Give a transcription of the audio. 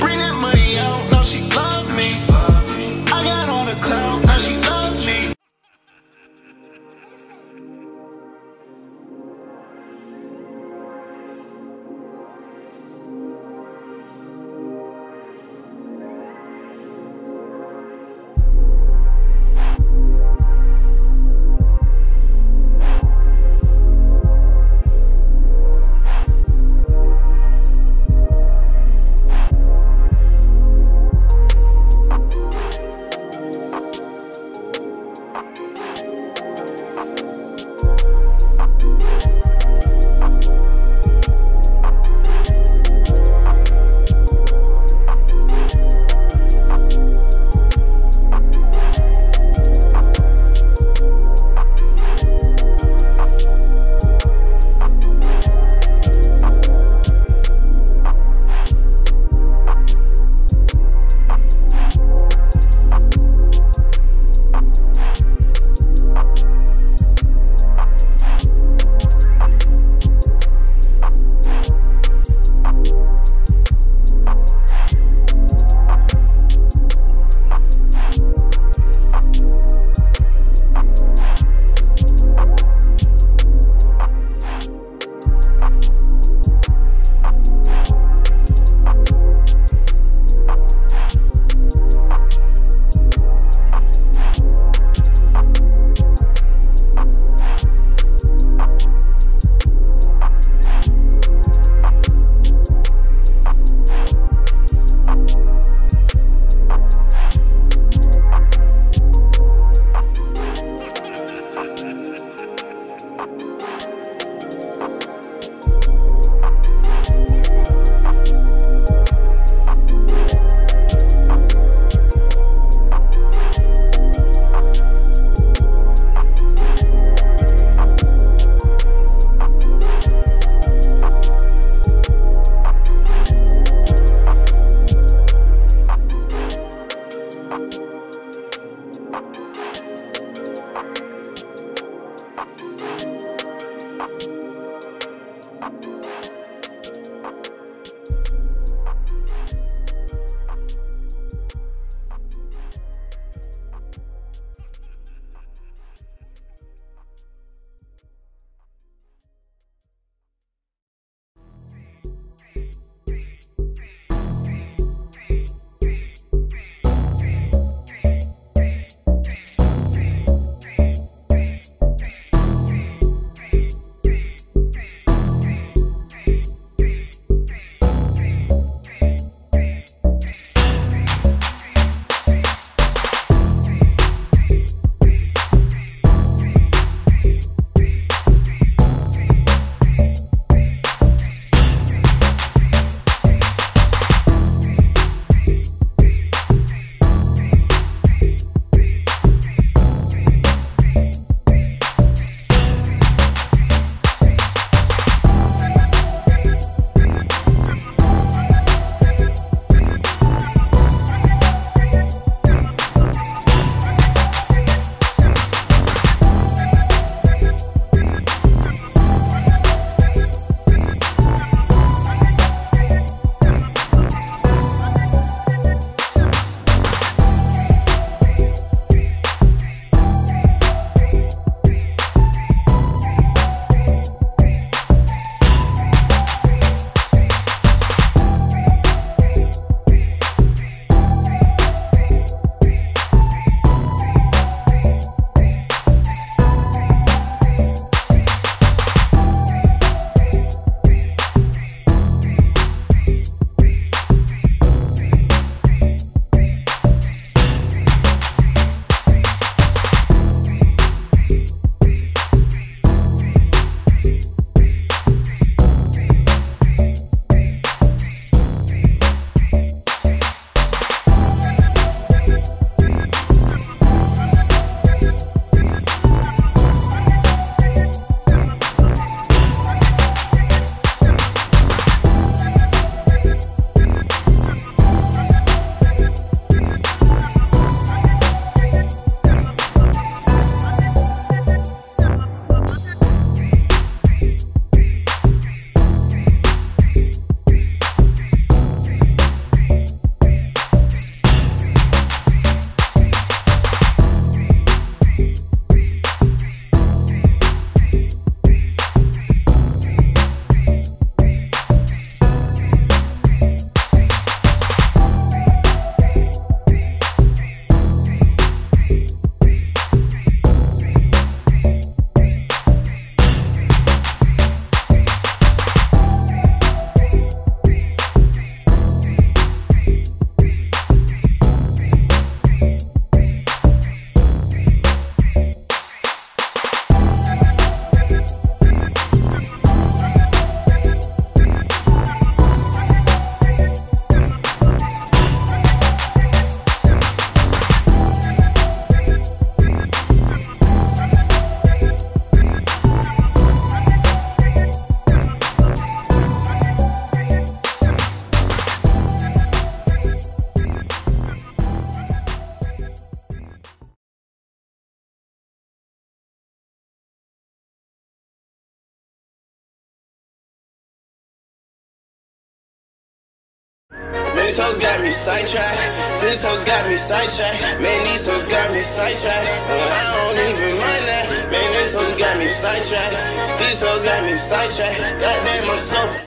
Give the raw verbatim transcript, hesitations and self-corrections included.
Bring that money out, now she love me. I got on a cloud, now she love me. This hoes got me sidetracked. This hoes got me sidetracked. Man, these hoes got me sidetracked. I don't even mind that. Man, this hoes got me sidetracked. These hoes got me sidetracked. Goddamn, I'm so.